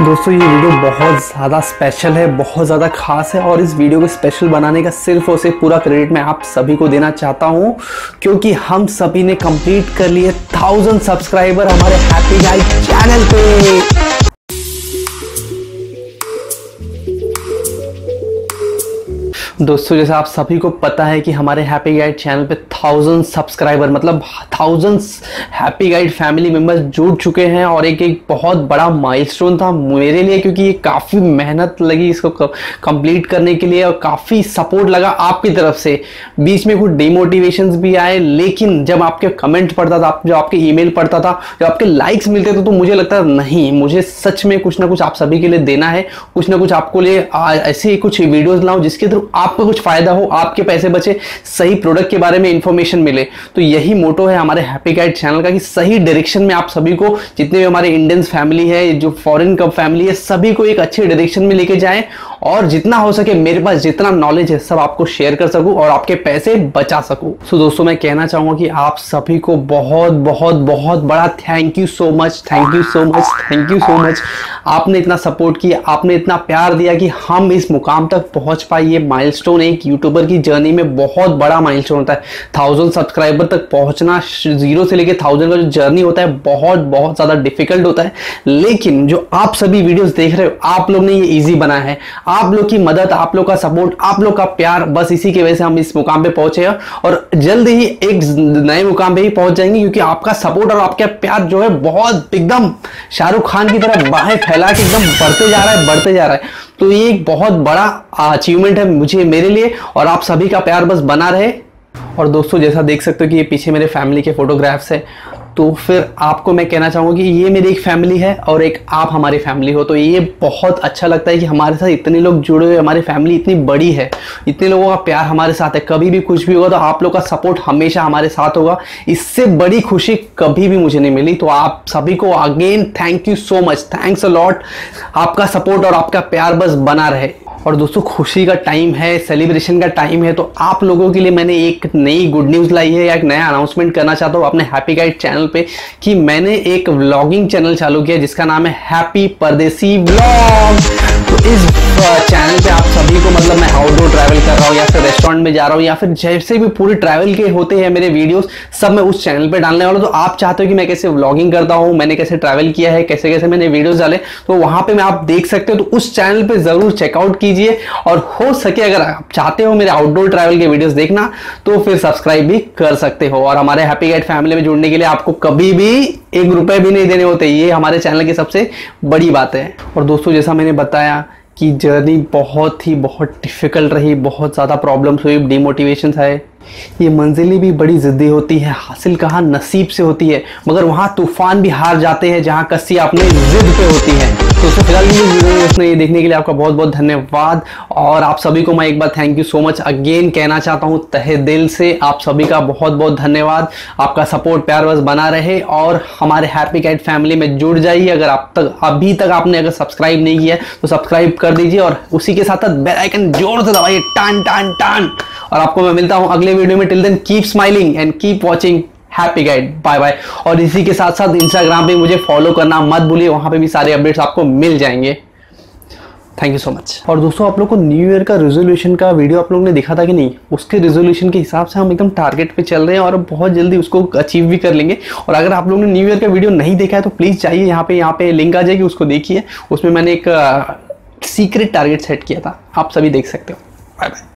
दोस्तों ये वीडियो बहुत ज़्यादा स्पेशल है, बहुत ज़्यादा खास है और इस वीडियो को स्पेशल बनाने का सिर्फ और सिर्फ पूरा क्रेडिट मैं आप सभी को देना चाहता हूं क्योंकि हम सभी ने कंप्लीट कर लिए 1000 सब्सक्राइबर हमारे हैप्पी गाइड चैनल पे। दोस्तों जैसे आप सभी को पता है कि हमारे हैप्पी गाइड चैनल पे 1000 सब्सक्राइबर मतलब 1000 हैप्पी गाइड फैमिली मेम्बर्स जुड़ चुके हैं और एक बहुत बड़ा माइलस्टोन था मेरे लिए क्योंकि ये काफ़ी मेहनत लगी इसको कंप्लीट करने के लिए और काफ़ी सपोर्ट लगा आपकी तरफ से। बीच में कुछ डिमोटिवेशंस भी आए, लेकिन जब आपके कमेंट पढ़ता था, जब आपके ईमेल पढ़ता था, जब आपके लाइक्स मिलते थे तो मुझे लगता था नहीं, मुझे सच में कुछ ना कुछ आप सभी के लिए देना है, कुछ ना कुछ आपको लिए ऐसे कुछ वीडियोज़ लाऊँ जिसके थ्रू आपको कुछ फायदा हो, आपके पैसे बचे, सही प्रोडक्ट के बारे में इंफॉर्मेशन मिले। तो यही मोटो है हमारे हैप्पी गाइड चैनल का कि सही डायरेक्शन में आप सभी को, जितने भी हमारे इंडियन फैमिली है, जो फॉरेन कप फैमिली है, सभी को एक अच्छे डायरेक्शन में लेके जाएं और जितना हो सके मेरे पास जितना नॉलेज है सब आपको शेयर कर सकूं और आपके पैसे बचा सकूं। सो दोस्तों मैं कहना चाहूंगा कि आप सभी को बहुत बहुत बहुत बड़ा thank you so much, thank you so much, thank you so much. आपने इतना सपोर्ट किया, आपने इतना प्यार दिया कि हम इस मुकाम तक पहुंच पाए। ये माइलस्टोन एक यूट्यूबर की जर्नी में बहुत बड़ा माइलस्टोन होता है। 1000 सब्सक्राइबर तक पहुंचना, 0 से लेके 1000 का जो जर्नी होता है बहुत बहुत ज़्यादा डिफिकल्ट होता है, लेकिन जो आप सभी वीडियोस देख रहे हो आप लोग ने ये इजी बनाया है। आप लोग की मदद, आप लोग का सपोर्ट, आप लोग का प्यार, बस इसी की वजह से हम इस मुकाम पे पहुंचे हैं और जल्द ही एक नए मुकाम पे ही पहुंच जाएंगे क्योंकि आपका सपोर्ट और आपका प्यार जो है बहुत एकदम शाहरुख खान की तरह बाहें फैला के एकदम बढ़ते जा रहा है, बढ़ते जा रहा है। तो ये एक बहुत बड़ा अचीवमेंट है मुझे, मेरे लिए, और आप सभी का प्यार बस बना रहे। और दोस्तों जैसा देख सकते हो कि ये पीछे मेरे फैमिली के फोटोग्राफ्स हैं, तो फिर आपको मैं कहना चाहूँगा कि ये मेरी एक फैमिली है और एक आप हमारी फैमिली हो। तो ये बहुत अच्छा लगता है कि हमारे साथ इतने लोग जुड़े हुए, हमारी फैमिली इतनी बड़ी है, इतने लोगों का प्यार हमारे साथ है। कभी भी कुछ भी होगा तो आप लोग का सपोर्ट हमेशा हमारे साथ होगा, इससे बड़ी खुशी कभी भी मुझे नहीं मिली। तो आप सभी को again thank you so much, thanks a lot. आपका सपोर्ट और आपका प्यार बस बना रहे। और दोस्तों खुशी का टाइम है, सेलिब्रेशन का टाइम है, तो आप लोगों के लिए मैंने एक नई गुड न्यूज़ लाई है या एक नया अनाउंसमेंट करना चाहता हूँ अपने हैप्पी गाइड चैनल पे कि मैंने एक व्लॉगिंग चैनल चालू किया जिसका नाम है हैप्पी परदेसी व्लॉग। तो इस चैनल पे आप सभी को, मतलब मैं आउटडोर ट्रैवल कर रहा हूँ या फिर रेस्टोरेंट में जा रहा हूँ या फिर जैसे भी पूरे ट्रैवल के होते हैं मेरे वीडियोस, सब मैं उस चैनल पे डालने वाला हूँ। तो आप चाहते हो कि मैं कैसे व्लॉगिंग करता हूँ, मैंने कैसे ट्रैवल किया है, कैसे कैसे मैंने वीडियोस डाले, तो वहाँ पे मैं आप देख सकते हो। तो उस चैनल पर ज़रूर चेकआउट कीजिए और हो सके अगर आप चाहते हो मेरे आउटडोर ट्रैवल के वीडियोज़ देखना तो फिर सब्सक्राइब भी कर सकते हो। और हमारे हैप्पी गाइड फैमिली में जुड़ने के लिए आपको कभी भी ₹1 भी नहीं देने होते, ये हमारे चैनल की सबसे बड़ी बात है। और दोस्तों जैसा मैंने बताया कि जर्नी बहुत डिफ़िकल्ट रही, बहुत ज़्यादा प्रॉब्लम्स हुई, डिमोटिवेशंस आए। ये मंजिलें भी बड़ी ज़िद्दी होती हैं, हासिल कहाँ नसीब से होती है, मगर वहाँ तूफान भी हार जाते हैं जहाँ कस्सी अपने ज़िद पे होती है। तो उससे फिलहाल उसने ये देखने के लिए आपका बहुत बहुत धन्यवाद और आप सभी को मैं एक बार thank you so much again कहना चाहता हूँ तहे दिल से। आप सभी का बहुत बहुत धन्यवाद, आपका सपोर्ट प्यार बस बना रहे और हमारे हैप्पी गाइड फैमिली में जुड़ जाइए। अगर आप तक अभी तक आपने अगर सब्सक्राइब नहीं किया तो सब्सक्राइब कर दीजिए और उसी के साथ साथ बेल आइकन जोर से दबाइए, टान टान टान। और आपको मैं मिलता हूँ अगले वीडियो में। Till then keep smiling and keep watching happy guide, bye bye. और इसी के साथ साथ इंस्टाग्राम पे मुझे फॉलो करना मत भूलिए, वहाँ पे भी सारे अपडेट्स आपको मिल जाएंगे। Thank you so much. और दोस्तों आप लोग को न्यू ईयर का रेजोल्यूशन का वीडियो आप लोगों ने देखा था कि नहीं, उसके रेजोल्यूशन के हिसाब से हम एकदम टारगेट पे चल रहे हैं और बहुत जल्दी उसको अचीव भी कर लेंगे। और अगर आप लोगों ने न्यू ईयर का वीडियो नहीं देखा है तो प्लीज़ जाइए, यहाँ पे लिंक आ जाएगी, उसको देखिए। उसमें मैंने एक सीक्रेट टारगेट सेट किया था, आप सभी देख सकते हो। Bye bye.